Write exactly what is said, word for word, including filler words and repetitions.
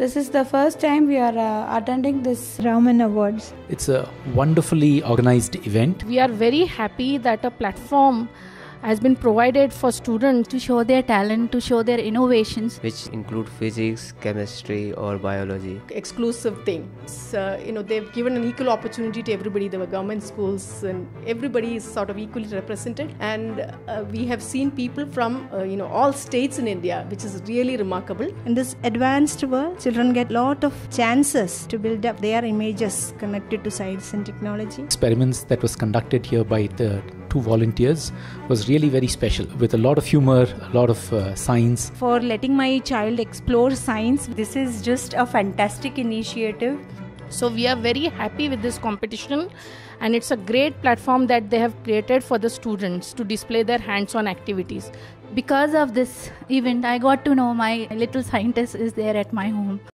This is the first time we are uh, attending this Raman Awards. It's a wonderfully organized event. We are very happy that a platform has been provided for students to show their talent, to show their innovations, which include physics, chemistry or biology. Exclusive thing. Uh, you know, they've given an equal opportunity to everybody. There were government schools and everybody is sort of equally represented, and uh, we have seen people from uh, you know, all states in India, which is really remarkable. In this advanced world, children get a lot of chances to build up their images connected to science and technology. Experiments that was conducted here by the two volunteers was really very special, with a lot of humor, a lot of uh, science. For letting my child explore science, this is just a fantastic initiative. So we are very happy with this competition, and it's a great platform that they have created for the students to display their hands-on activities. Because of this event, I got to know my little scientist is there at my home.